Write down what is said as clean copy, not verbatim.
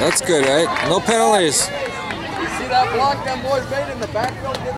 That's good, right? No penalties. You see that block them boys made in the backfield?